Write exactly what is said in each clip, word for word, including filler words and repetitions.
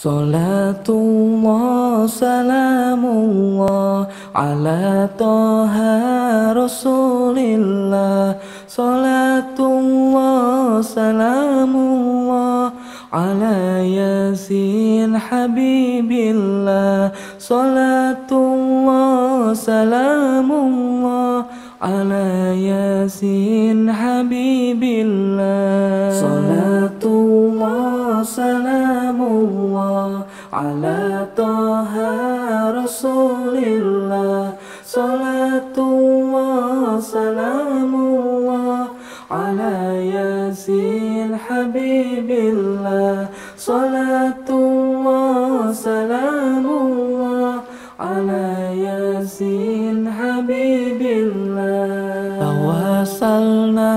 Salatullah salamullah ala Toha Rasulillah. Salatullah salamullah ala Yasin Habibillah. Salatullah salamullah ala Yasin Habibillah. Salatullah salamullah ala Toha Rasulillah. Salatullah salamullah ala Yasin Habibillah. Salatullah salamullah ala Yasin Habibillah. Tawassalna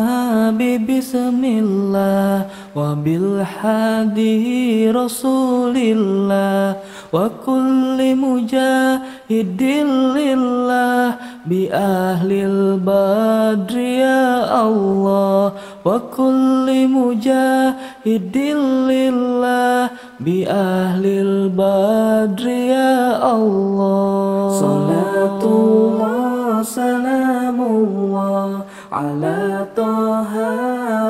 bi bismillah wa bil hadi Rasulillah wa kulli mujahidin lillah bi ahlil badri ya Allah. Wa kulli mujahidin lillah bi ahlil badri ya Allah. Salatullah salamullah ala Toha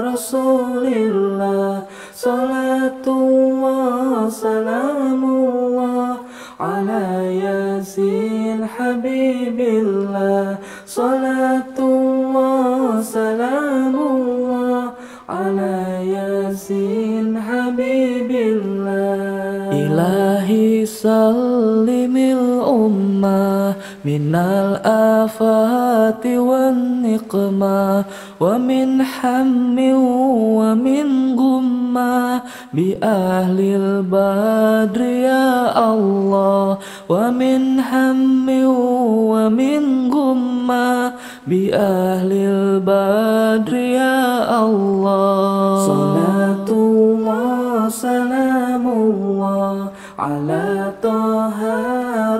Rasulillah. Salatullah salamullah ala Yasin Habibillah. Salatullah salamullah ala Yasin Habibillah. Ilahi sallimil ummah minal afati wan niqmah wa min hammi wa min gumma bi ahlil badri ya Allah. Wa min hammi wa min gumma bi ahlil badri ya Allah. Salatullah salamullah ala Toha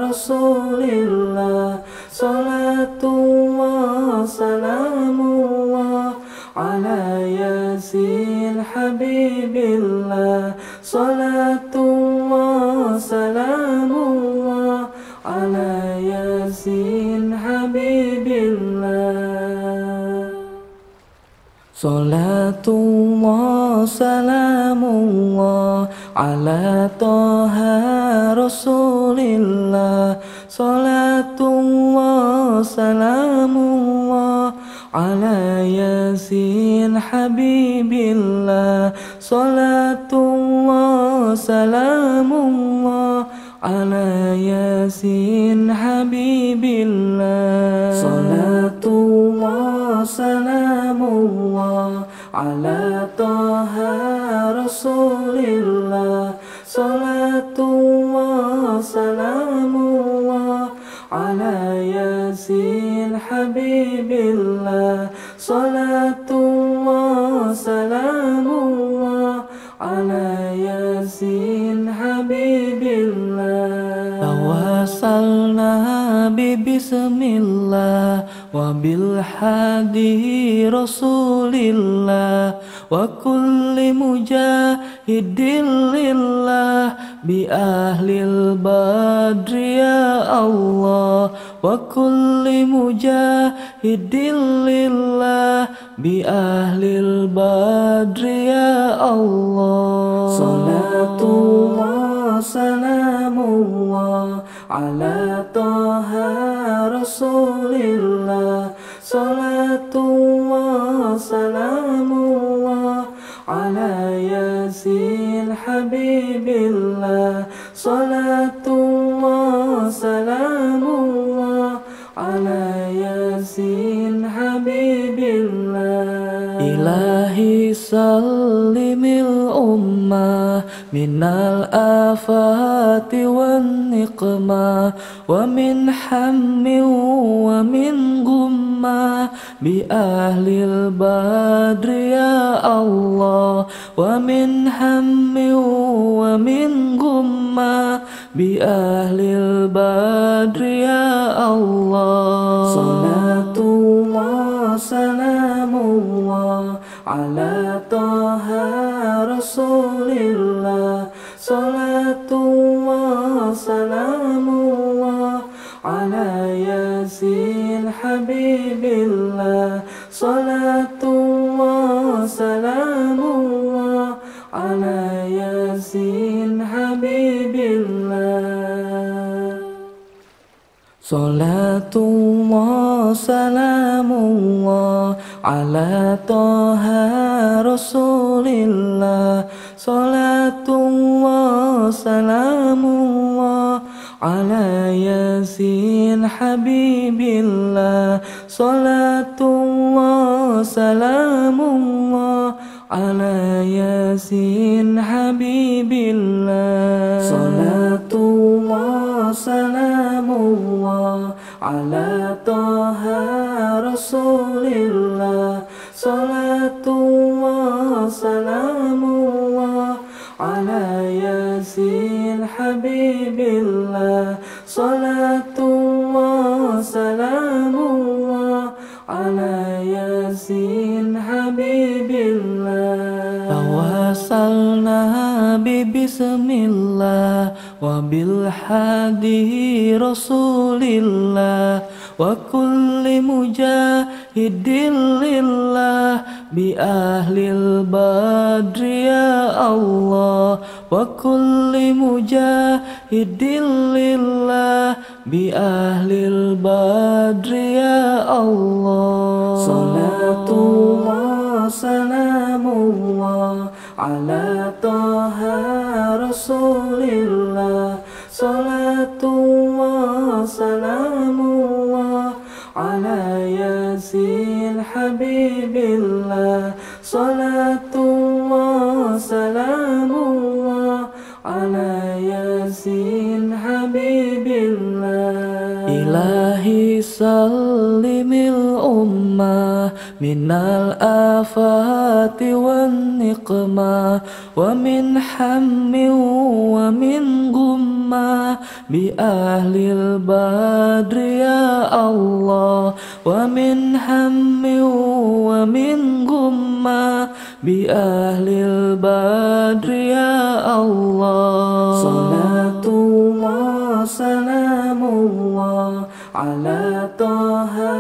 Rasulillah. Salatullah salamullah ala Yasin Habibillah. Salatullah salamullah ala Yasin Habibillah. Salatullah salamullah ala Toha Rasulillah. Salatullah salamullah ala Yasin Habibillah. Salatullah salamullah ala Yasin Habibillah. Salatullah salamullah ala Toha Rasulillah. Salatullah salamullah ala Yasin Habibillah. Salatullah salamullah ala Yasin Habibillah. Tawassalna bi bismillah wa bil hadi Rasulillah wa kulli mujahidin lillah bi ahlil badri ya Allah. Wa kulli mujahidin lillah bi ahlil badri ya Allah. Salatullah salamullah ala Toha Rasulillah. Salatullah salamullah ala Yasin Habibillah. Salatullah salamullah ala Yasin Habibillah. Ilahi sallimil ummah minal afati wan niqmah wa min hammi wa min gumma bi ahlil badri ya Allah. Wa min hammi wa min gumma bi ahlil badri ya Allah. Salatullah salamullah ala Toha Rasulillah. Salatullah, salamullah ala yasin habibillah. Salatullah, salamullah ala yasin habibillah. Salatullah, salamullah ala Toha Rasulillah. Salatullah, salamullah ala Yasin habibillah. Salatullah, salamullah ala Yasin habibillah. Salatullah, salamullah ala Toha Rasulillah. Salatullah, salamullah ala Yasin habibillah. Salatullah, salamullah ala Yasin habibillah. Tawassalna bi bismillah wa bil hadi rasulillah wa kulli mujahidin lillah bi ahlil badri ya Allah. Wa kulli mujahidin lillah bi ahlil badri ya Allah. Salatullah, salamullah ala Toha Rasulillah. Salatullah, salamullah ala Yasin habibillah. Salatullah, salamullah ala Yasin habibillah. Ilahi sallimil ummah minal afati wan niqmah wa min hammi wa min gumma bi ahlil badri ya Allah. Wa min hammi wa min gumma bi ahlil badri ya Allah. Salatullah, salamullah ala Toha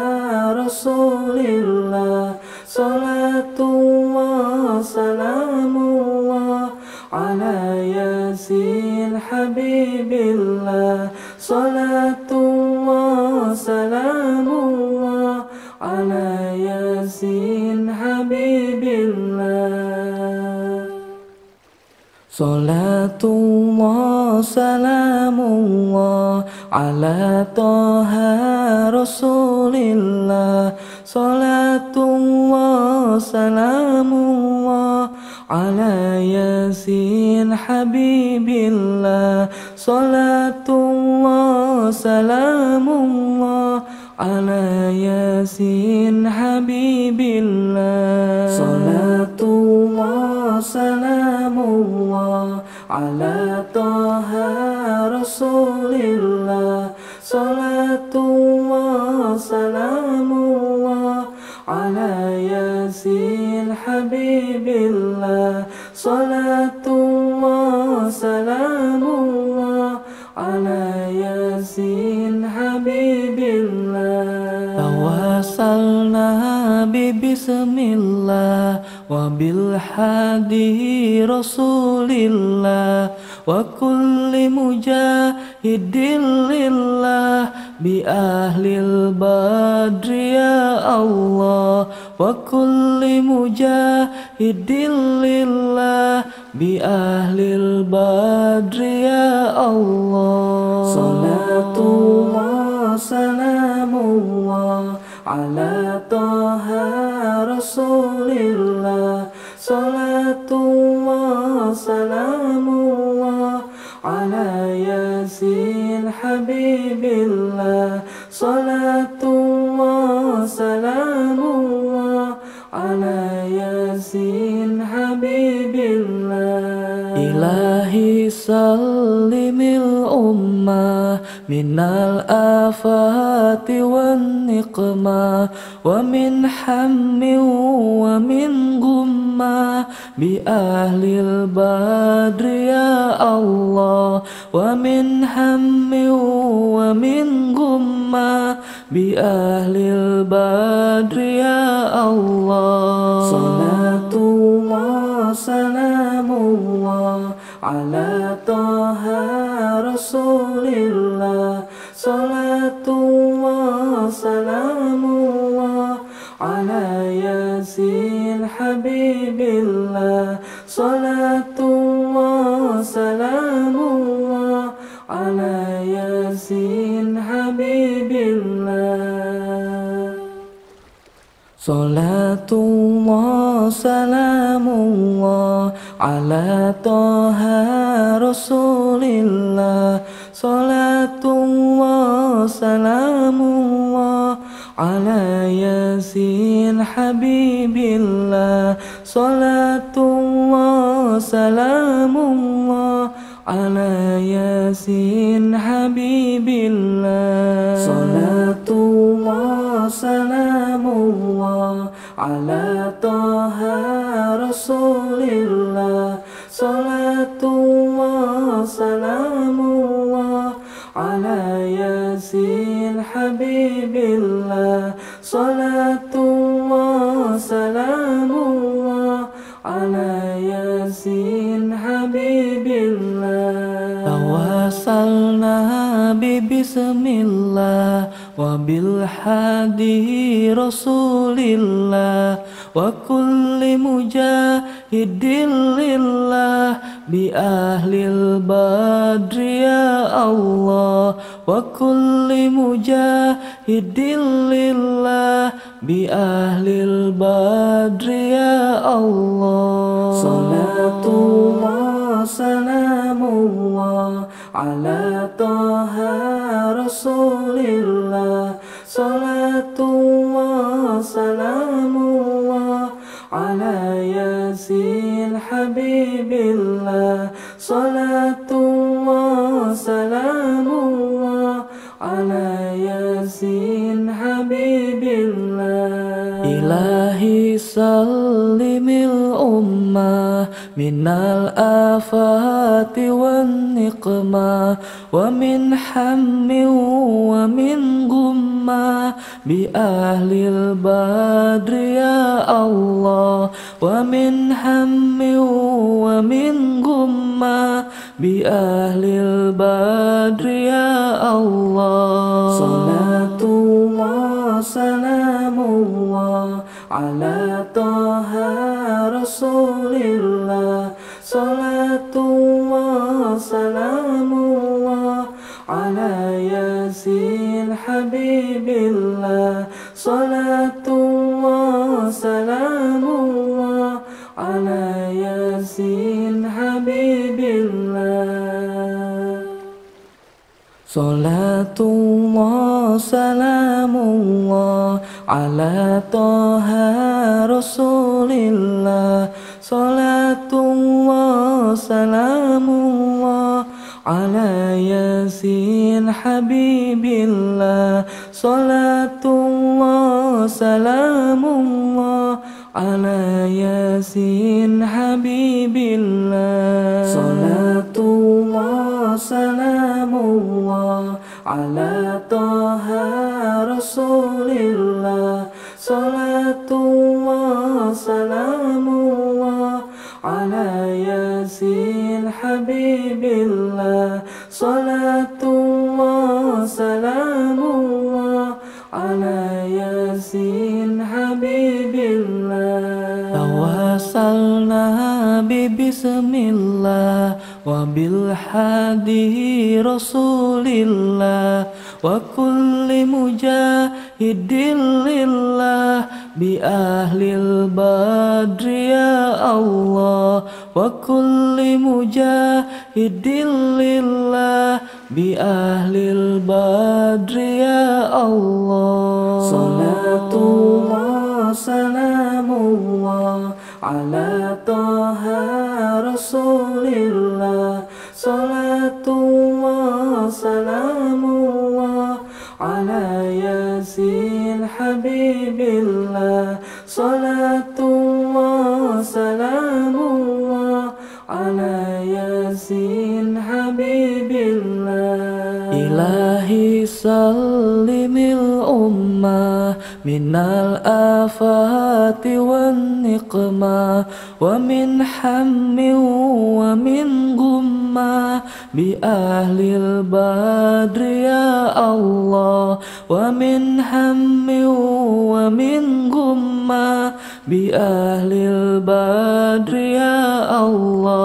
Rasulillah. Salatullah, salamullah ala Yasin habibillah. Salatullah, salamullah ala Yasin habibillah. Salatullah, salamullah ala Toha Rasulillah. Salatullah, salamullah ala Yasin habibillah. Salatullah, salamullah ala Yasin habibillah. Salatullah, salamullah ala Toha Rasulillah. Salatullah, salamullah ala Yasin habibillah. Salatullah, salamullah ala Yasin habibillah. Tawassalna bi bismillah wa bil hadi rasulillah wa kulli mujahidin lillah bi ahlil badri ya Allah. Wa kulli mujahidin lillah bi ahlil badri ya Allah. Salatullah, salamullah ala Toha Rasulillah. Salatullah, salamullah ala Yasin habibillah. Salatullah, salamullah ala Yasin habibillah. Ilahi sallimil ummah minal afati wan niqmah wa min hammi wa min gumma اللهم بأهل البدر يا الله، ومن هم ومن غمة بأهل البدر يا الله. صلاة الله سلام الله على طه رسول الله، صلاة الله سلام الله على ياسين حبيب الله، صلاة الله سلام الله على ياسين حبيب الله. صلاة الله سلام الله على طه رسول الله، صلاة الله سلام الله على ياسين حبيب الله، صلاة الله سلام الله على ياسين حبيب الله. صلاة الله سلام الله على طه رسول الله، صلاة الله سلام الله على ياسين حبيب الله، صلاة الله سلام الله على ياسين حبيب الله. توسلنا ببسم الله وبالهادي رسول الله وكل مجاهد لله بأهل البدر يا الله، وكل مجاهد لله بأهل البدر يا الله. صلاة الله سلام الله على طه رسول الله، صلاة الله سلام الله على ياسين حبيب الله، صلاة الله سلام الله على ياسين حبيب الله. إلهي سلم الأمة من الآفات والنقمة ومن هم ومن غمة بأهل البدر يا الله، ومن هم ومن غمة بأهل البدر يا الله. صلاة الله سلام الله على طه رسول الله، صلاة الله سلام الله على ياسين حبيب الله، صلاة الله سلام الله على ياسين حبيب الله. صلاة الله سلام الله على طه رسول الله، صلاة الله سلام الله على ياسين حبيب الله، صلاة الله سلام الله على ياسين حبيب الله. صلاة الله سلام الله على طه رسول الله، صلاة الله سلام الله على ياسين حبيب الله، صلاة الله سلام الله على ياسين حبيب الله. توسلنا ببسم الله وبالهادي رسول الله وكل مجاهد لله بأهل البدر يا الله، وكل مجاهد لله بأهل البدر يا الله. صلاة الله سلام الله على طه رسول الله، صلاة الله سلام الله على ياسين حبيب الله، صلاة الله سلام Yasin Habibillah. Ilahi salimil ummah minal afati wan niqmah, wa min hammi wa min gumma, bi ahlil badri ya Allah, wa min hammi wa min gumma, bi ahlil badri ya Allah.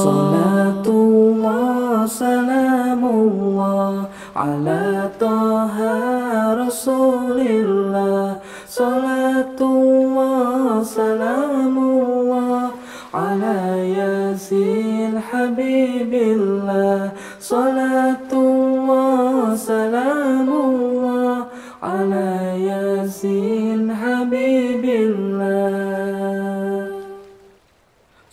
Salatullah salamullah ala Taha Rasulillah. Salatullah salamullah ala Yasin Habibillah. Salatullah salamullah ala Yasin Habibillah.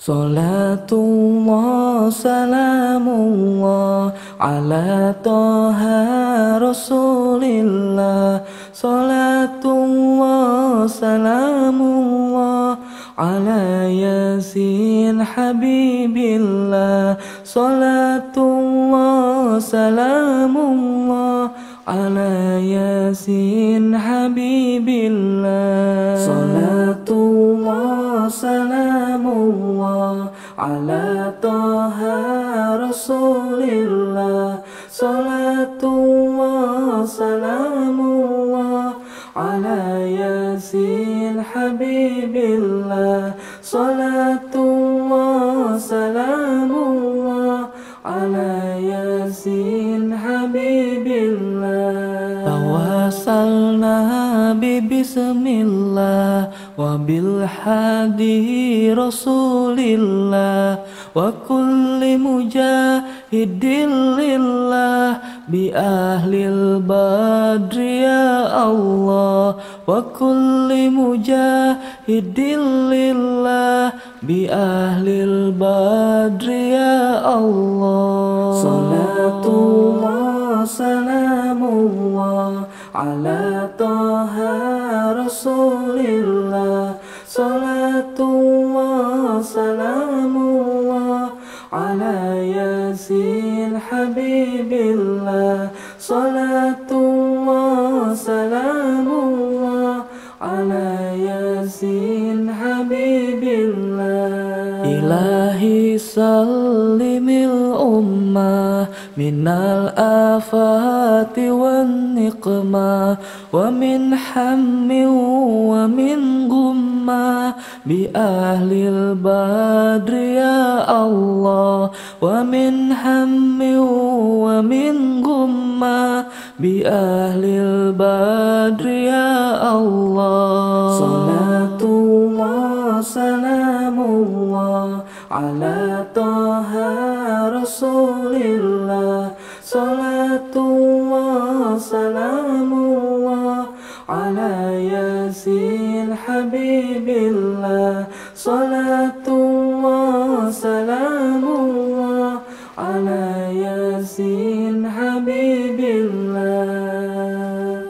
Salatullah salamullah ala Taha Rasulillah. Salatullah salamullah ala Yasin Habibillah. Salatullah salamullah ala Yasin Habibillah. Salatullah salamullah ala Taha Rasulillah. Salatullah salamullah ala Yasin Habibillah. Salatullah salamullah ala Yasin Habibillah. Tawassalna bi bismillah wa bil hadi Rasulillah, wa kulli mujahidin lillah, bi ahlil badri ya Allah, wa kulli mujahidin lillah, bi ahlil badri ya Allah. Salatullah salamullah ala Taha Rasulillah. Salatullah salamullah ala Yasin Habibillah. Salatullah salamullah ala Yasin Habibillah. Ilahi salimil ummah minal afati wan niqmah, wa min hammi wa min gumma, bi ahlil badri ya Allah, wa min hammi wa min gumma, bi ahlil badri ya Allah. Salatullah salamullah ala Taha Rasulillah. Salatullah salamullah ala Yasin Habibillah. Salatullah salamullah ala Yasin Habibillah.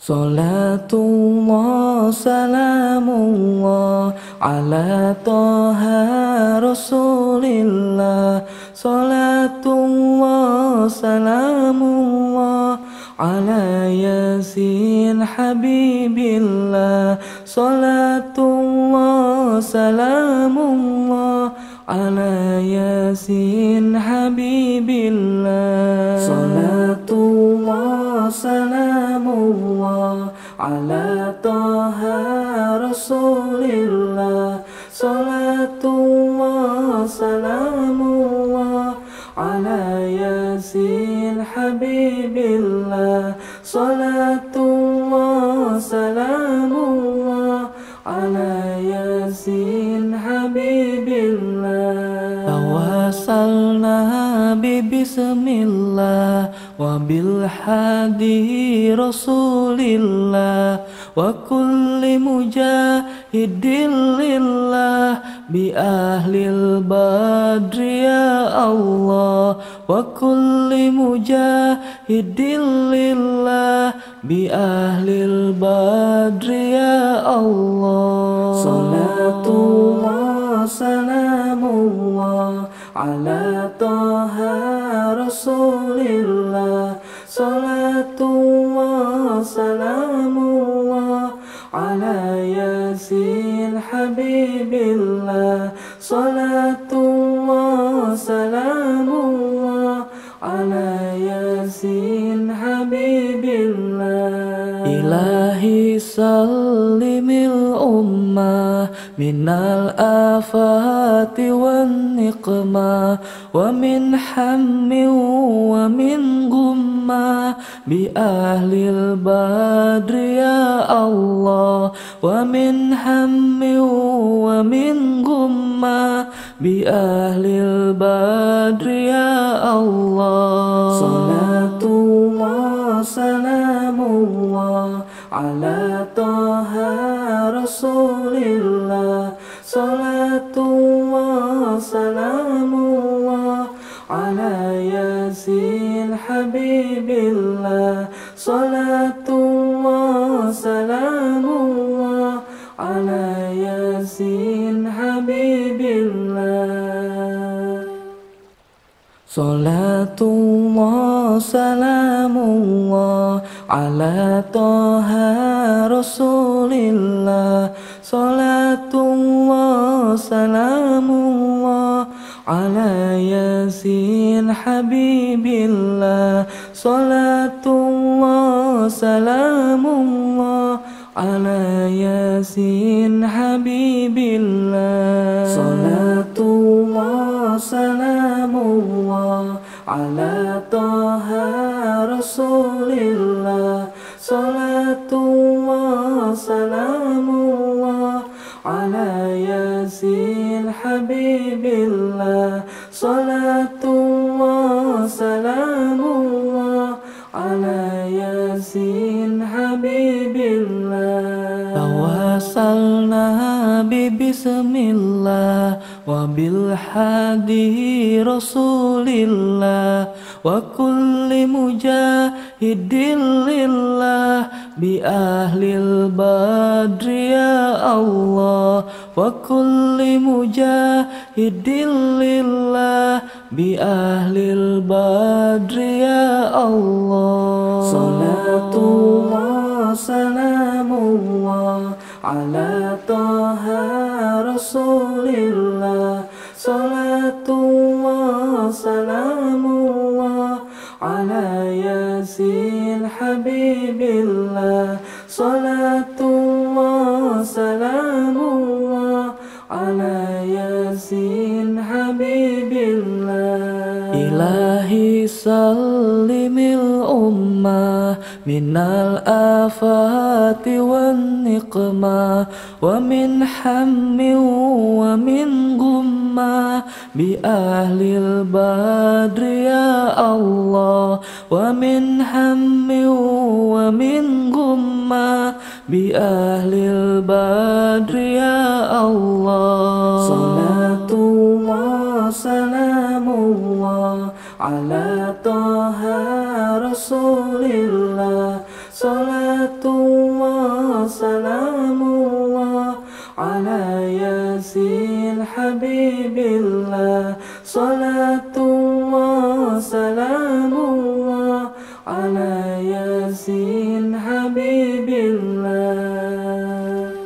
Salatullah salamullah ala Taha Rasulillah. Salatullah salamullah ala Yasin Habibillah. Salatullah salamullah ala Yasin Habibillah. Salatullah salamullah ala Taha Rasulillah. Salatullah salamullah ala Yasin Habibillah. Salatullah salamullah ala Yasin Habibillah. Tawassalna bi bismillah wa bil hadi Rasulillah, wa kulli mujahidin lillah, bi ahlil badri ya Allah, wa kulli mujahidin lillah, bi ahlil badri ya Allah. Salatullah Salamullah ala Taha Rasulillah. Salatullah Salamullah ala Yazil Habibillah. Salatullah Salamullah ala Yazil Habibillah. Ilahi salimil ummah minal afati wan niqmah wa min hammi wa min gumma bi ahlil badri ya Allah wa min hammi wa min gumma bi ahlil badri ya Allah. Salatullah salamullah ala Taha Rasulillah. Salatullah salamullah ala Yazil Habibillah. Salatullah salamullah ala Yazil Habibillah. Salatullah salamullah ala Taha Rasulillah. Salatullah salamullah ala Yazil Habibillah. Salatullah salamullah ala Yazil Habibillah. Salatullah salamullah ala Taha Rasulillah. Salatullah salamullah ala Yazil Habibillah. Salatullah salamullah ala Yazil Habibillah. Tawassalna bi bismillah wa bil hadi Rasulillah wa kulli mujahidin lillah bi ahlil badri ya Allah wa kulli mujahidin lillah bi ahlil badri ya Allah. Salatullah salamullah ala Taha Rasulillah. Salatullah salamullah ala Yazil Habibillah. Salatullah salamullah ala Yazil Habibillah. Ilahi salimil ummah minal afati wan niqmah wa min hammi wa min gumma bi ahlil badri ya Allah wa min hammi wa min gumma bi ahlil badri ya Allah. Salatullah salamullah ala Taha Rasulillah. Salatullah salamullah ala Yazil Habibillah. Salatullah salamullah ala Yazil Habibillah.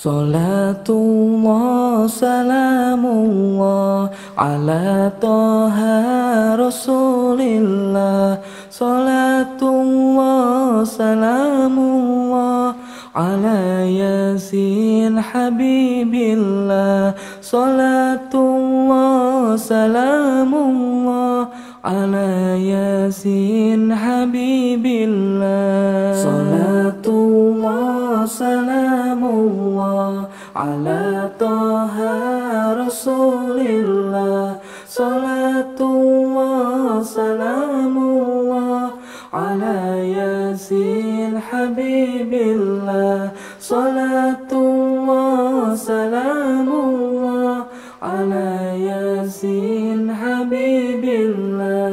Salatullah salamullah ala Taha Rasulillah. Salatullah salamullah ala Yazil Habibillah. Salatullah salamullah ala Yazil Habibillah. Salatullah salamullah ala Taha Rasulillah. Salatullah salamullah ala Yazil Habibillah. Salatullah salamullah ala Yazil Habibillah.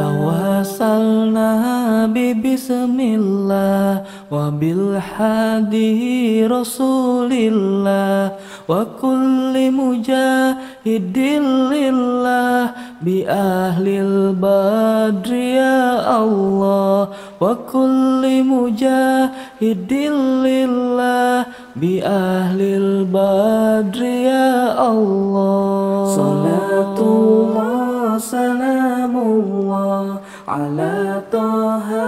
Tawassalna bi bismillah wa bil hadi rasulillah wa kulli mujahidin lillah bi ahlil badri ya Allah wa kulli mujahidin lillah bi ahlil badri ya Allah. Salatullah salamullah ala Taha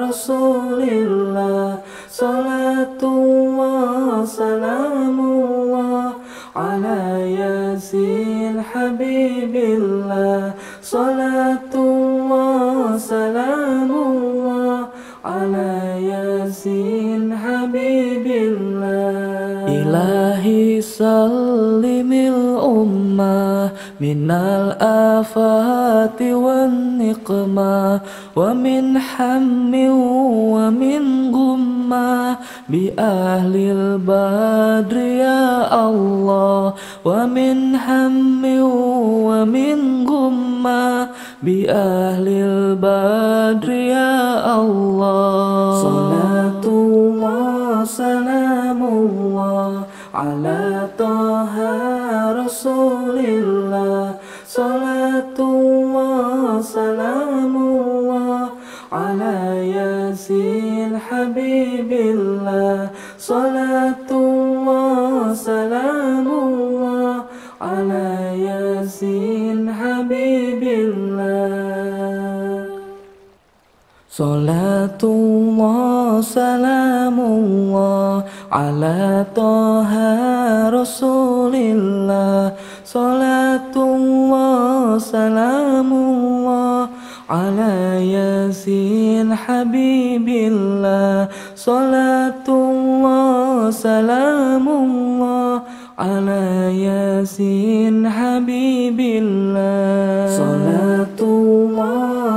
Rasulillah, salatullah salamullah ala Yazid Habibillah, salatullah salamullah ala Yazid Habibillah. Ilahi sallimil ummah minal afati wan niqmah wa min hammi wa min gumma bi ahlil badri ya Allah wa min hammi wa min gumma bi ahlil badri ya Allah. Salatullah salamullah ala Taha Rasulillah, salatullah salamullah ala Yazid Habibillah, salatullah salamullah ala Yazid Habibillah. Salatullah salamullah ala Taha Rasulillah, salatullah salamullah ala Yazid Habibillah, salatullah salamullah ala Yazid Habibillah.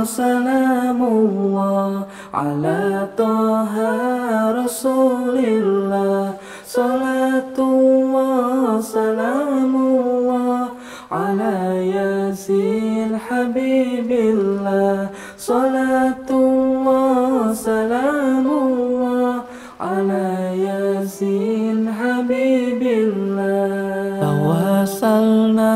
Salatullah salamullah ala Taha Rasulillah, salatullah salamullah ala Yazid Habibillah, salatullah salamullah ala Yazid Habibillah. Tawassalna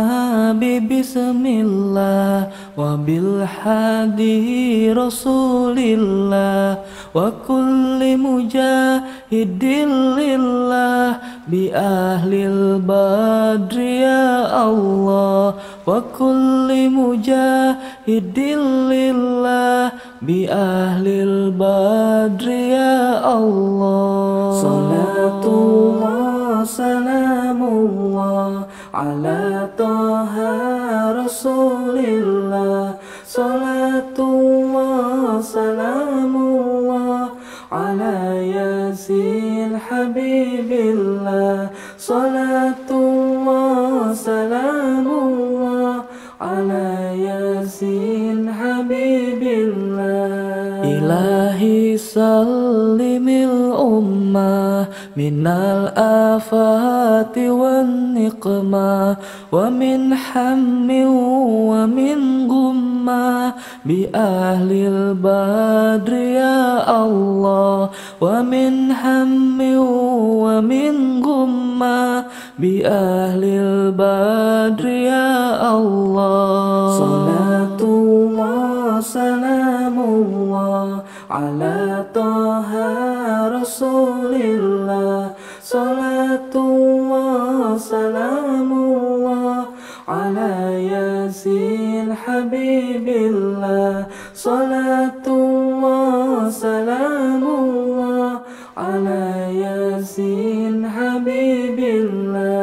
bi bismillah wa bil hadi rasulillah wa kulli mujahidin lillah bi ahlil badri ya Allah wa kulli mujahidin lillah bi ahlil badri ya Allah. Salatullah salamullah ala Taha Rasulillah, salatullah salamullah ala Yazid Habibillah, salatullah salamullah ala Yazid Habibillah. Ilahi sallimil ummah minal afati wan niqmah wa min hammi wa min gumma bi ahlil badri ya Allah wa min hammi wa min gumma bi ahlil badri ya Allah. Salatullah salamullah ala Taha Rasulillah, salatullah salamullah ala Yazid Habibillah, salatullah salamullah ala Yazid Habibillah.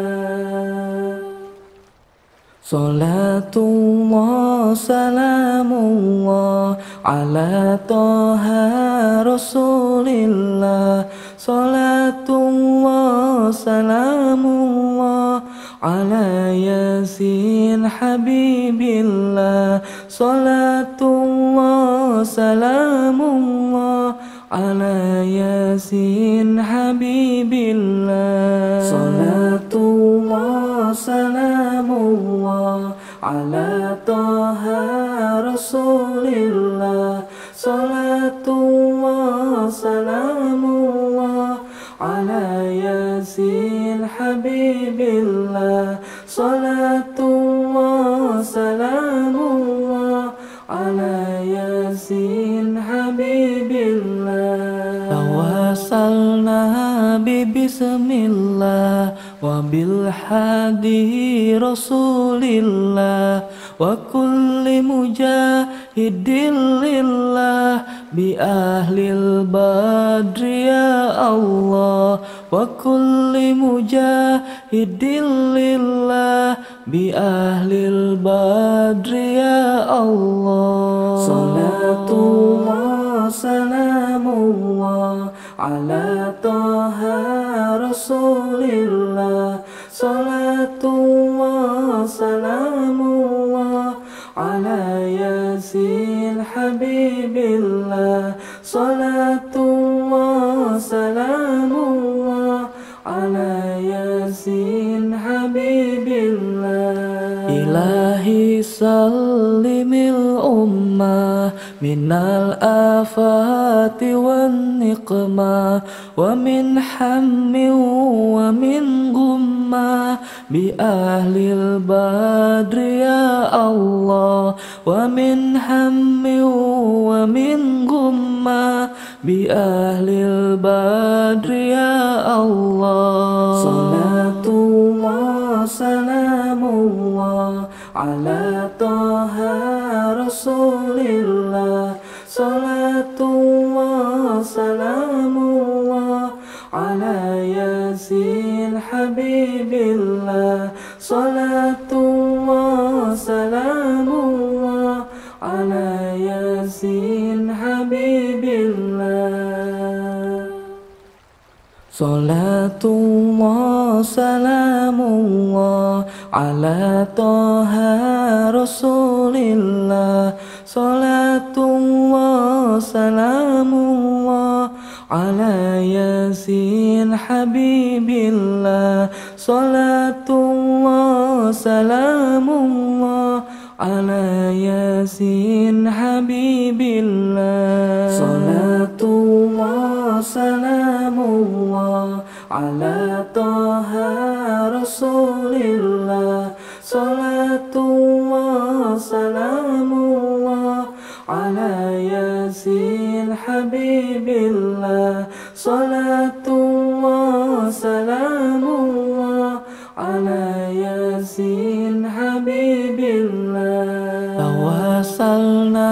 Salatullah salamullah ala Taha Rasulillah, salatullah salamullah ala Yazid Habibillah, salatullah salamullah ala Yazid Habibillah. Salatullah salamullah ala Taha Rasulillah, salatullah salamullah hadi Rasulillah wa kulli mujahidin lillah bi ahlil badri ya Allah wa kulli mujahidin lillah bi ahlil badri ya Allah. Salatullah salamullah ala Taha Rasulillah, salatullah salamullah ala Yazid Habibillah, salatullah salamullah ala Yazid Habibillah. Ilahi sallimil ummah minal afati wan niqmah wa min hammi wa min gumma bi ahlil badri ya Allah wa min hammi wa min gumma bi ahlil badri ya Allah. Salatullah salamullah ala Taha Rasulillah, salatullah salamullah ala Yazid Habibillah, salatullah salamullah ala Yazid Habibillah. Salatullah salamullah ala Taha Rasulillah, salatullah salamullah ala Yazid Habibillah, salatullah salamullah ala Yazid Habibillah. Salatullah salamullah ala Taha Rasulillah, salatullah salamullah ala Yazid Habibillah, salatullah salamullah ala Yazid Habibillah. Tawassalna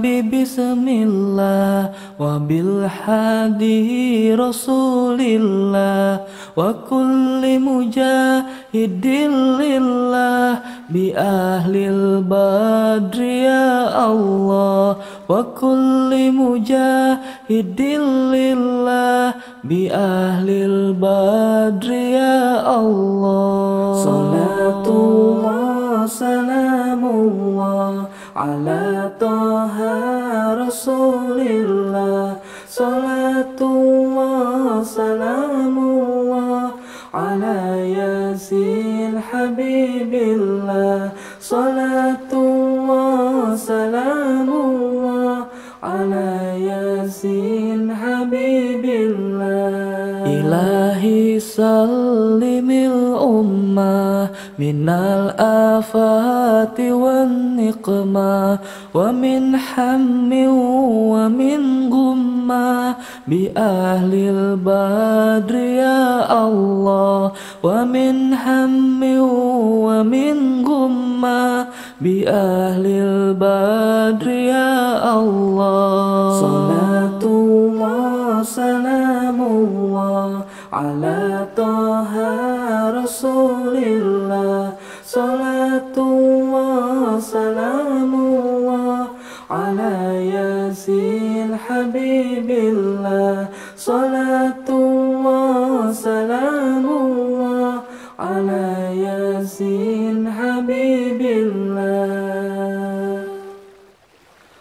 bi bismillah wa bil hadi Rasulillah wa kulli mujahidin lillah bi ahlil badri ya Allah wa kulli mujahidin lillah bi ahlil badri ya Allah. Salatullah salamullah ala Taha Rasulillah, salatullah salamullah ala Yazid Habibillah, salatullah salamullah ala Yazid Habibillah. Ilahi sallimil ummah minal afati wan niqmah wa min hammi wa min gumma bi ahlil badri ya Allah wa min hammi wa min gumma bi ahlil badri ya Allah. Salatullah salamullah ala Taha Rasulillah, salatullah salamullah ala Yazid Habibillah, salatullah salamullah ala Yazid Habibillah.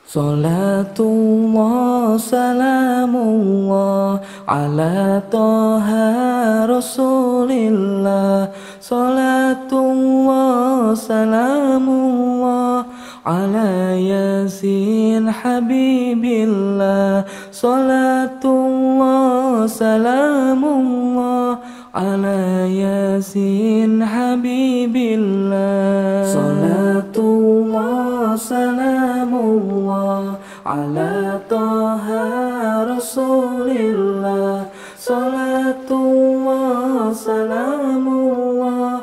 Salatullah salamullah ala Taha Rasulillah, salatullah salamullah ala Yazid Habibillah, salatullah salamullah ala Yazid Habibillah. Salatullah salamullah ala Taha Rasulillah, salatullah salamullah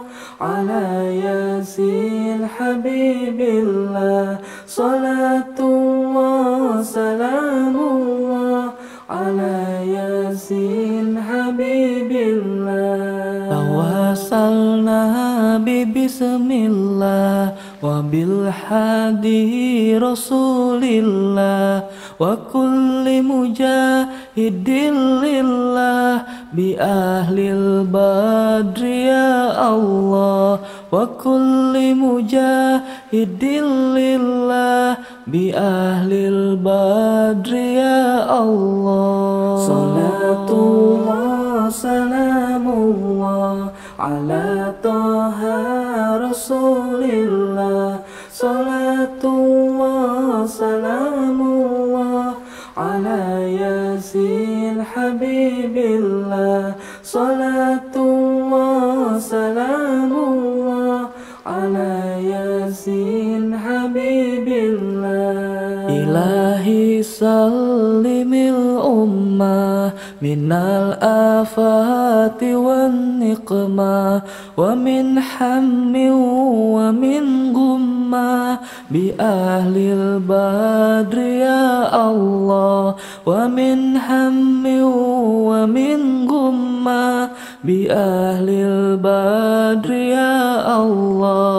Nabil Habibillah, salatullah salamullah ala Yasin Habibillah. Tawasalna bi bismillah wa bil hadi rasulillah wa kulli mujahidin lillah bi ahlil badri ya Allah wa kulli mujahidin lillah bi ahlil badri ya Allah. Salatullah salamullah ala Taha Rasulillah, salatullah salamullah ala Yasin Habibillah, salatullah salamullah ala Yasin Habibillah. Ilahi sallimil ummah minal afati wan niqmah wa min hammi wa min gumma bi ahlil badri ya Allah wa min hammi wa min gumma bi ahlil badri ya Allah.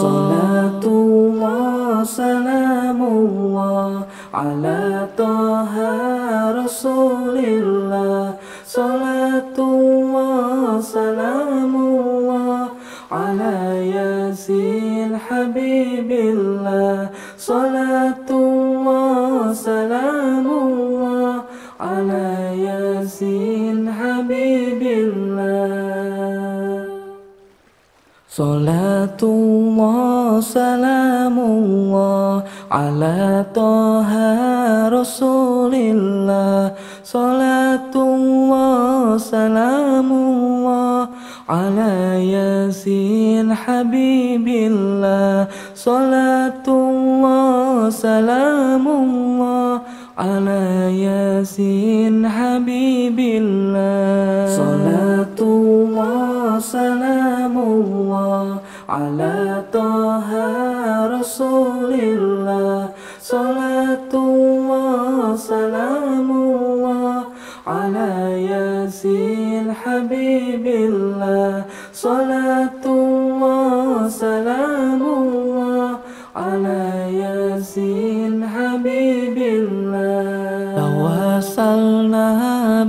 Salatullah salamullah ala Taha Rasulillah, salatullah salamullah ala Yasin Habibillah, salatullah salamullah ala Yasin Habibillah. Salatullah salamullah ala Taha Rasulillah, salatullah salamullah ala Yasin Habibillah, salatullah salamullah ala Yasin Habibillah. Salatullah salamullah ala Taha Rasulillah, salatullah salamullah ala Yasin Habibillah, salatullah salamullah ala Yasin Habibillah. Tawasalna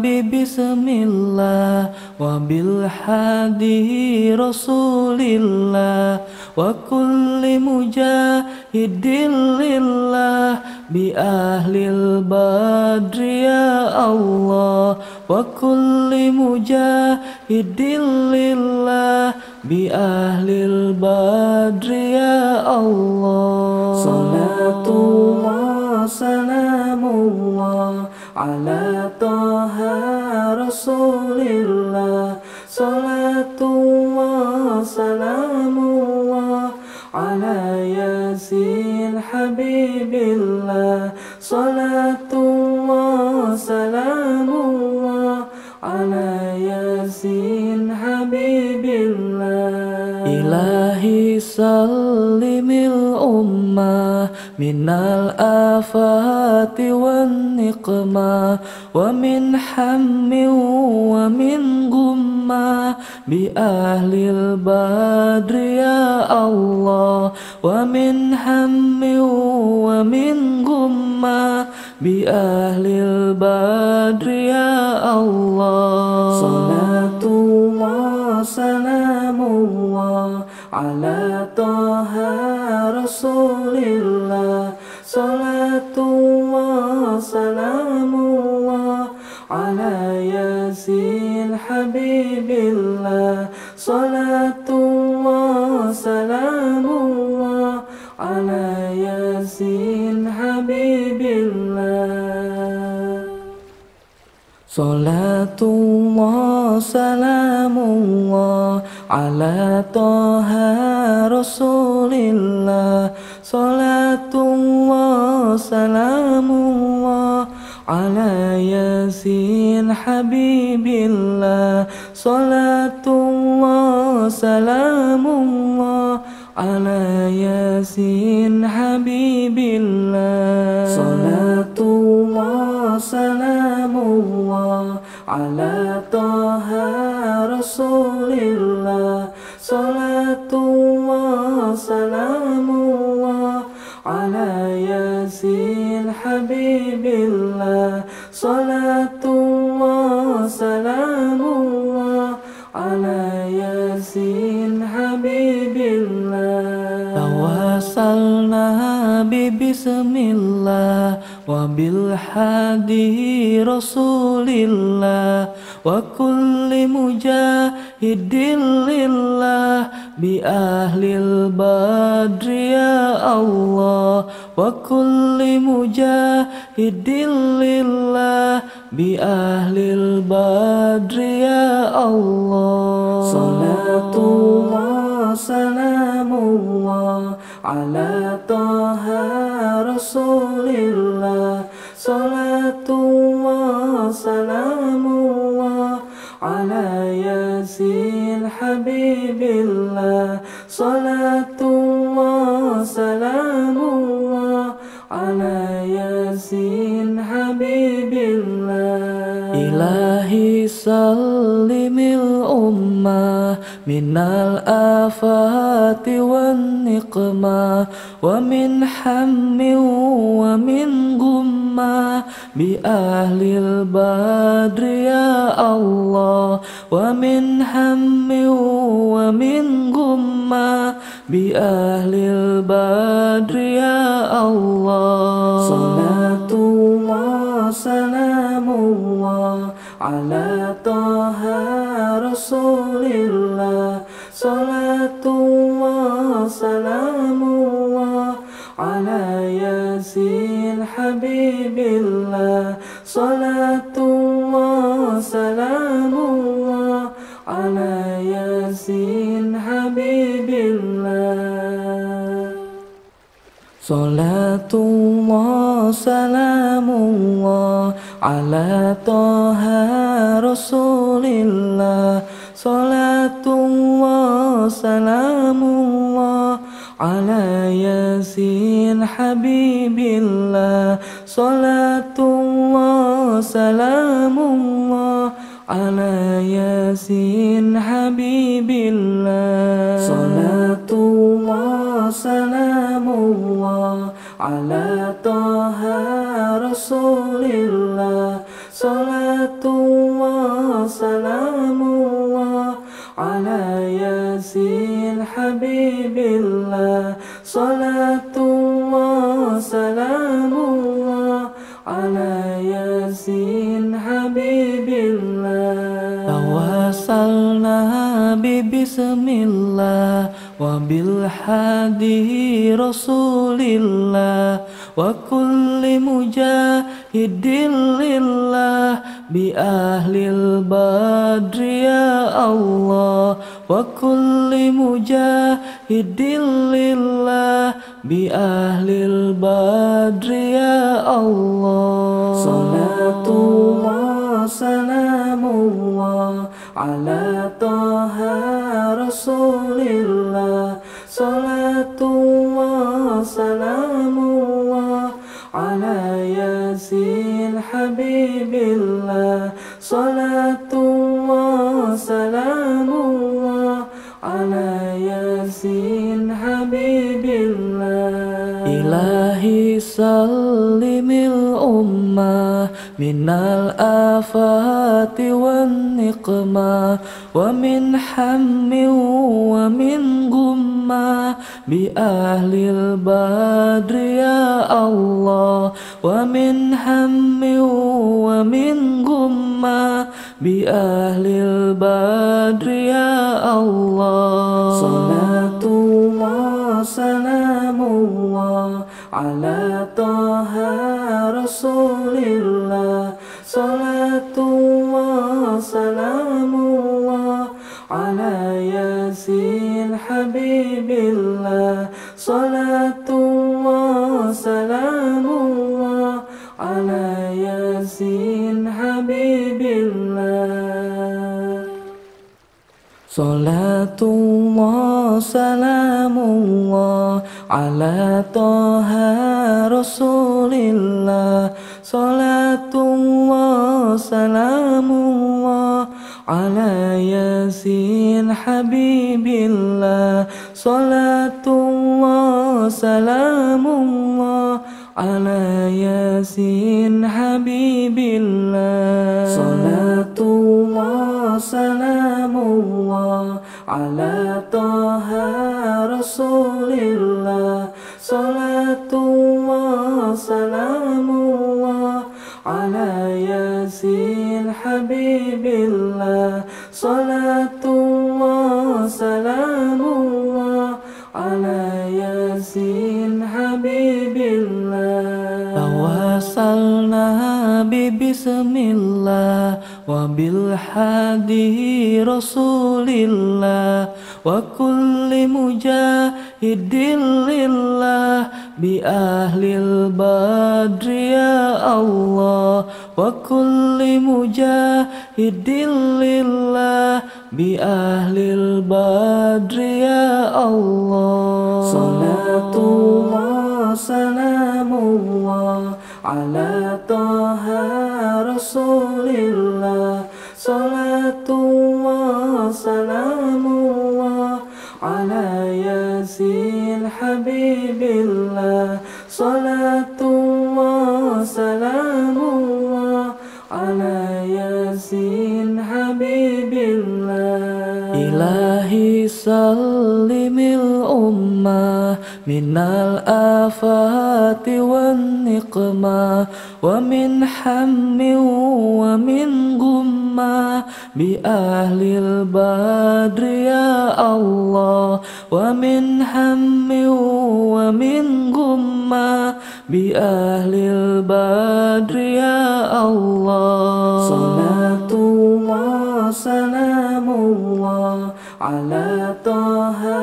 bi bismillah wa bil hadi rasulillah wa kulli mujahidin lillah bi ahlil badri ya Allah wa kulli mujahidin lillah bi ahlil badri ya Allah. Salatullah salamullah ala Taha Rasulillah, salatullah salamullah ala Yasin Habibillah, salatullah salamullah ala Yasin Habibillah. Ilahi sallimil ummah minal afati wan niqmah wa min hammi wa min gumma bi ahlil badri ya Allah wa min hammi wa min gumma bi ahlil badri ya Allah. Salatullah salamullah ala Taha Rasulillah, salatullah salamullah ala Yasin Habibillah, salatullah salamullah ala Yasin Habibillah. Salatullah salamullah ala Taha Rasulillah, salatullah salamullah ala Yasin Habibillah, salatullah salamullah ala yasin habibillah, salatullah salamullah ala taha rasulillah, salatullah salamullah ala yasin habibillah, salatullah salamullah ala yasin habibillah. Tawassalna bi bismillah wa bil hadi rasulillah wa kulli mujahidin lillah bi ahlil badri ya Allah, wa kulli mujahidin lillah bi ahlil badri ya Allah. Salatullah salamullah ala taha rasulillah, salatullah salamullah ala yasin habibillah, salatullah salamullah ala yasin habibillah. Ilahi sallimil ummah minal afati wan niqmah wa min hammi wa min gumma bi ahlil badri ya Allah, wa min hammi wa min gumma bi ahlil badri ya Allah. Salatullah salamullah ala taha rasulillah, salatullah salamullah ala yasin habibillah, salatullah salamullah ala yasin habibillah. Salatullah salamullah ala taha rasulillah, salatullah salamullah ala yasin habibillah, salatullah salamullah ala yasin habibillah. Salatullah salamullah ala taha rasulillah, salatullah salamullah ala yasin habibillah, salatullah salamullah ala yasin habibillah. Tawassalna bi bismillah wa bil hadi rasulillah wa kulli mujahidin lillah bi ahlil badri ya Allah, wa kulli mujahidin lillah bi ahlil badri ya Allah. Salatullah salamullah ala taha rasulillah, salatullah salamullah ala yasin habibillah, salatullah salamullah ala yasin habibillah. Ilahi sallimil ummah minal afati wan niqmah wa min hammi wa min gumma bi ahlil badri ya Allah, wa min hammi wa min gumma bi ahlil badri ya Allah. Salatullah salamullah ala taha rasulillah, salatullah salamullah ala yasin habibillah, salatullah salamullah ala yasin habibillah. Salatullah Salamullah ala Toha Rasulillah. Salatullah salamullah ala Yasin Habibillah. Salatullah salamullah ala Yasin Habibillah. Salatullah salamullah ala Toha Rasulillah. Salatullah salamullah ala Yasin Habibillah. Salatullah salamullah ala Yasin Habibillah. Tawassalna bi bismillah wa bil hadi Rasulillah wa kulli mujahidin lillah bi ahlil badri ya Allah. Wa kulli mujahidin lillah bi ahlil badri ya Allah. Salatullah salamullah ala Toha Rasulillah. Salatullah salamullah ala Yasin Habibillah. Salatullah salamullah ala Yasin Habibillah. Ilahi sallimil ummah minal afati wan niqmah wa min hammi wa min gumma bi ahlil badri ya Allah. Wa min hammi wa min gumma bi ahlil badri ya Allah. Salatullah salamullah ala Toha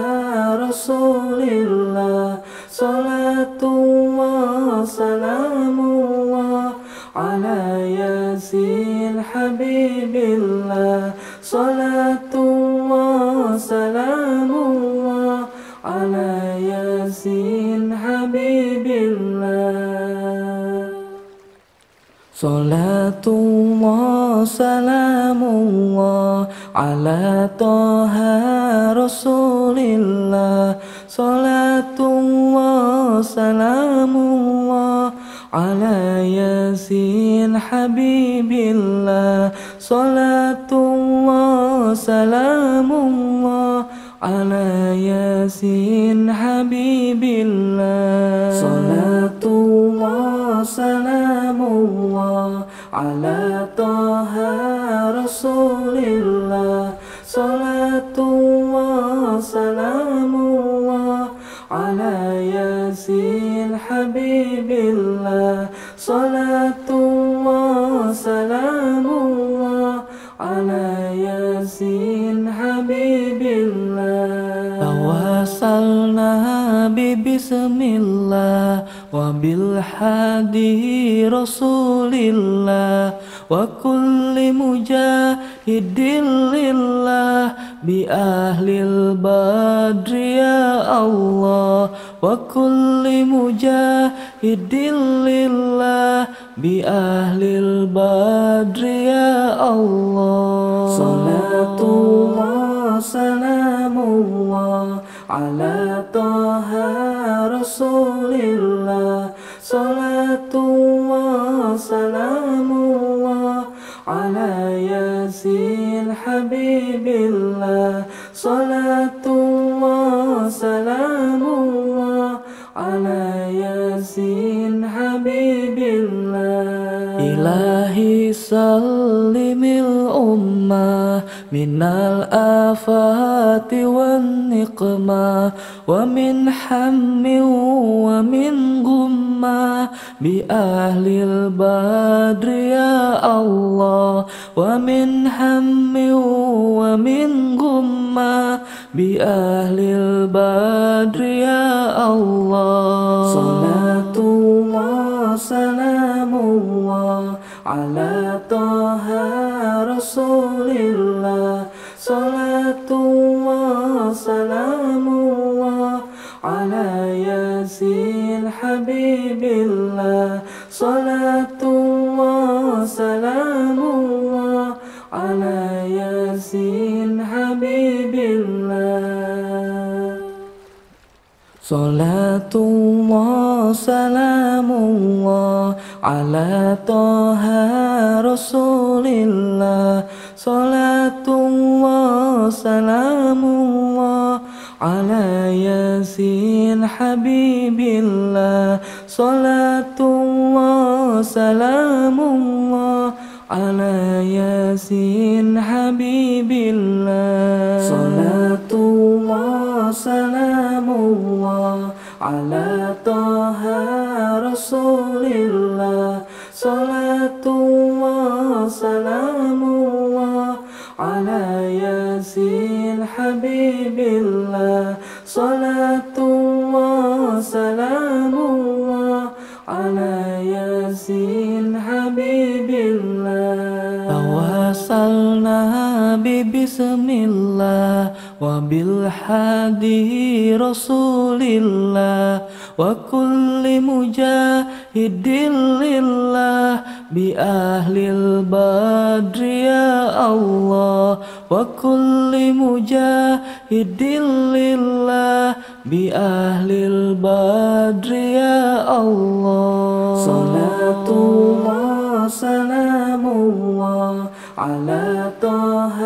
Rasulillah. Salatullah salamullah ala Yasin Habibillah. Salatullah salamullah ala Yasin Habibillah. Salatullah salamullah ala Toha Rasulillah. Salatullah salamullah ala Yasin Habibillah. Salatullah salamullah ala Yasin Habibillah. Salatullah salamullah ala Toha Rasulillah. Salatullah salamullah ala Yasin Habibillah. Salatullah salamullah ala Yasin Habibillah. Tawassalna bi bismillah wa bil hadi Rasulillah wa kulli mujahidin lillah bi ahlil badri ya Allah. Wa kulli mujahidin lillah bi ahlil badri ya Allah. Salatullah salamullah ala Toha Rasulillah. Salatullah salamullah ala Yasin Habibillah. Salatullah salamullah ala Yasin Habibillah. Ilahi sallimil ummah minal afati wan niqmah wa min hammi wa min gumma bi ahlil badri ya Allah. Wa min hammi wa min gumma bi ahlil badri ya Allah. Salatullah salamullah ala Toha Rasulillah. Salatullah salamullah يا سيل حبيب الله صلاة الله سلام الله على يا سيل حبيب الله صلاة الله سلام الله على طه رسول الله صلاة الله سلام الله على ياسين حبيب الله صلاة الله سلام الله على ياسين حبيب الله صلاة الله سلام الله على طه رسول الله صلاة الله سلام الله على ياسين حبيب الله صلاة الله سلام الله على ياسين حبيب الله تواصلنا ببسم الله وبالحادي رسول الله وكل مجاهد لله بأهل البدر يا الله وكل مجاهد لله بأهل البدر يا الله صلاة الله سلام الله على طه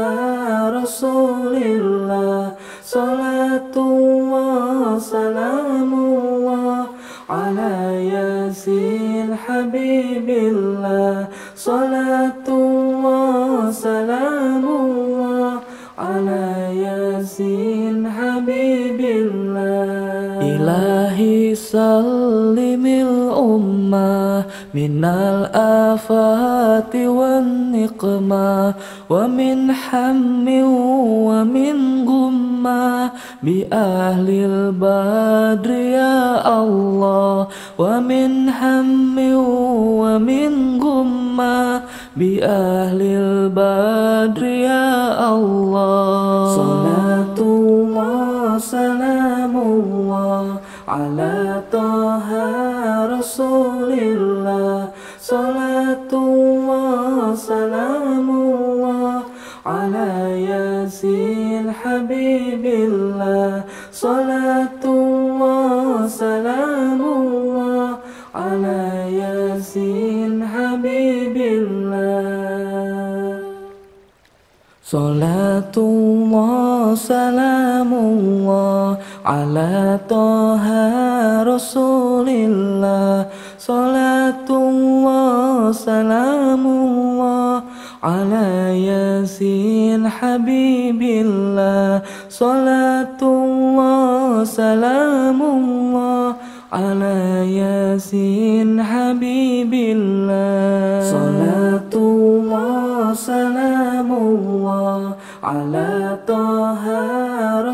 رسول الله صلاة الله سلام الله على ياسين حبيب الله صلاة الله سلام الله على ياسين حبيب الله إلهي سلم الأمة من الآفات والنقمة ومن هم ومن غمة بأهل البدر يا الله ومن هم ومن غمة بأهل البدر يا الله صلاة الله سلام الله على طه رسول الله صلاة الله سلام الله على ياسين حبيب الله صلاة الله سلام الله على ياسين حبيب الله صلاة الله سلام الله على طه رسول الله صلاة الله سلام الله على ياسين حبيب الله صلاة الله سلام الله على ياسين حبيب الله صلاة الله سلام الله على طه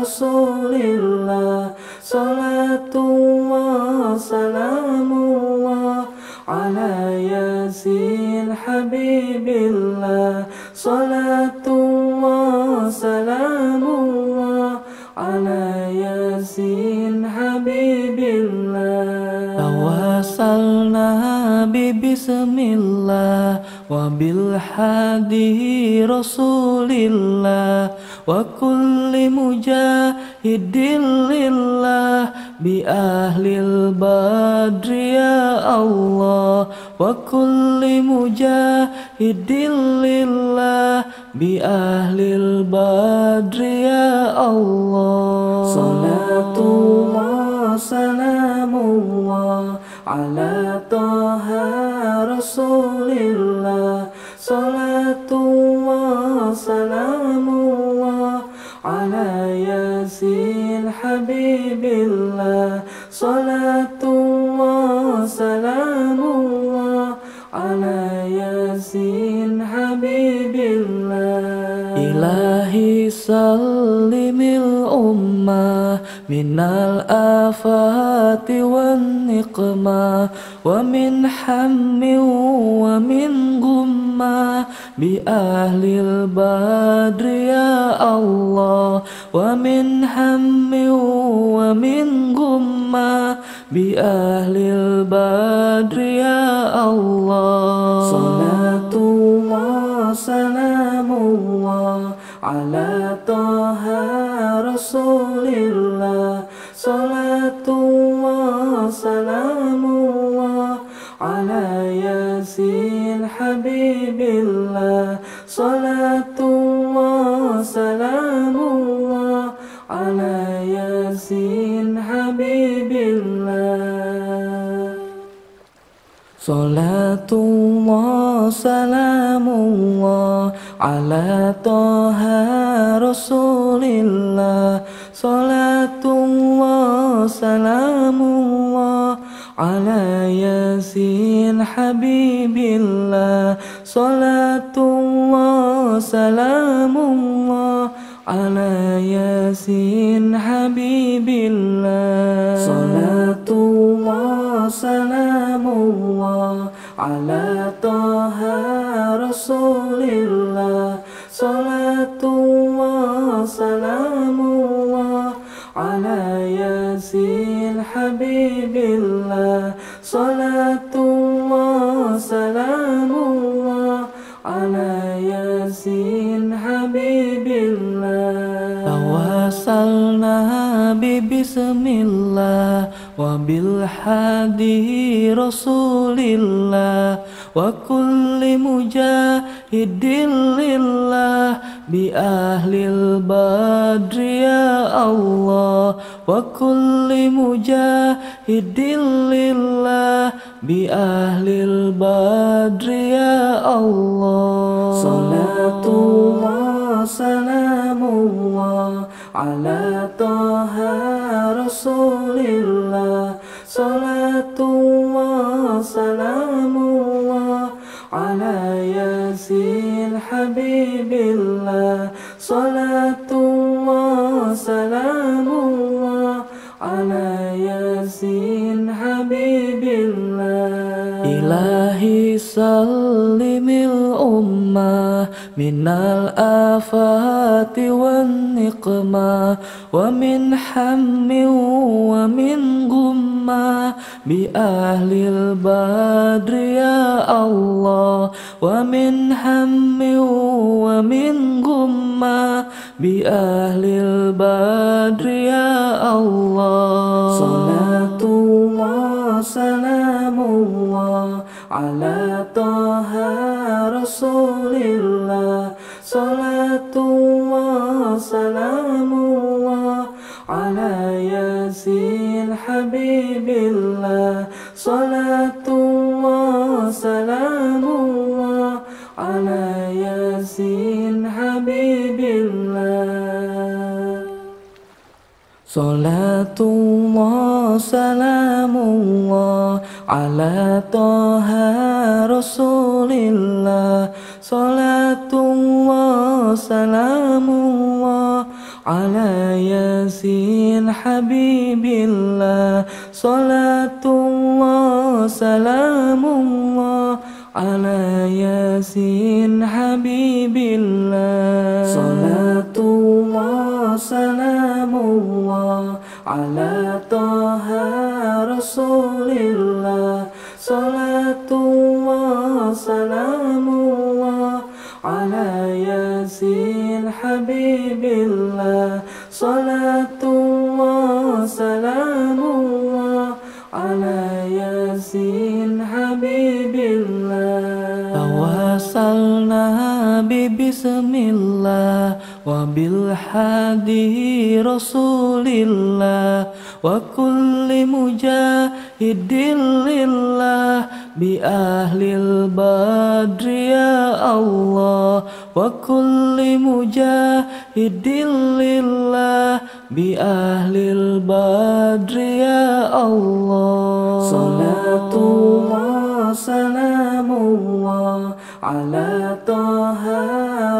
رسول الله صلاة الله سلام الله على ياسين حبيب الله صلاة الله سلام الله على ياسين حبيب الله تواصلنا ببسم الله وبالحادي رسول الله وكل مجاهد لله بأهل البدر يا الله وكل مجاهد لله بأهل البدر يا الله صلاة الله سلام الله على طه رسول الله صلاة الله سلام الله على ياسين حبيب الله صلاة الله سلام الله على ياسين حبيب الله إلهي سلم الأمة minal afati wan niqma wa min hammi wa min gumma bi ahlil badri ya Allah wa min hammi wa min gumma bi ahlil badri ya Allah. Salatullah salamullah ala Taha Rasulillah, salatullah salamullah ala Yasin Habibillah, salatullah salamullah ala Yasin Habibillah. Salatullah salamullah ala Taha Rasulillah, salatullah salamullah ala Yasin Habibillah, salatullah salamullah ala Yasin Habibillah. Salatullah salamullah ala Taha Rasulillah, salatullah salamullah ala Yasin Habibillah, salatullah salamullah ala Yasin Habibillah. Tawassalna bi bismillah wa bil hadi Rasulillah wa kulli mujahidin lillah bi ahlil badri ya Allah wa kulli mujahidin lillah bi ahlil badri ya Allah. Salatullah salamullah ala Taha Rasulillah, salatullah salamullah ala Yasin Habibillah, salatullah salamullah ala Yasin Habibillah. Ilahi sallimil ummah minal afati wan niqma wa min hammi wa min gumma bi ahlil badri ya Allah wa min hammi wa min gumma bi ahlil badri ya Allah. Salatullah salamullah ala Taha Rasulillah, salatullah salamullah ala Yasin Habibillah, salatullah salamullah ala Yasin Habibillah. Salatullah salamullah ala Taha Rasulillah, salatullah salamullah ala Yasin Habibillah, salatullah salamullah ala Yasin Habibillah. Salatullah salamullah ala Taha Rasulillah, salatullah salamullah ala Yasin Habibillah, salatullah salamullah ala Yasin Habibillah. Tawassalna bi bismillah wa bil hadi Rasulillah wa kulli mujahidin lillah bi ahlil badri ya Allah wa kulli mujahidin lillah bi ahlil badri ya Allah. Salatullah salamullah ala Taha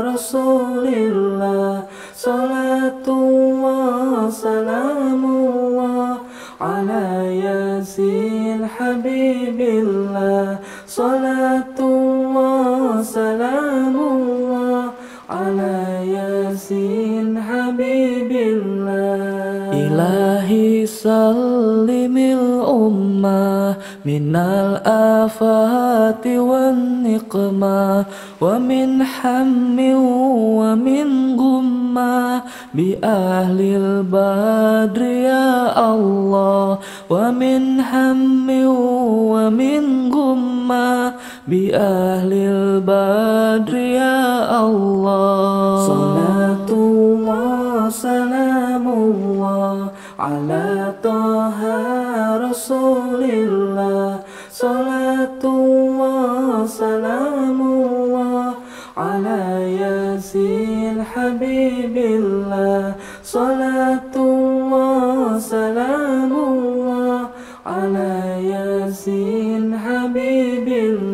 Rasulillah, salatullah salamullah ياسين حبيب الله صلاة الله سلام الله على ياسين حبيب الله. إلهي سلم الأمة من الآفات والنقمة ومن هم ومن غمة بأهل البدر يا الله ومن هم ومن غمة بأهل البدر يا الله. صلاة الله سلام الله على طه رسول الله صلاة الله سلام الله على ياسين حبيب الله صلاة الله سلام الله على ياسين حبيب الله.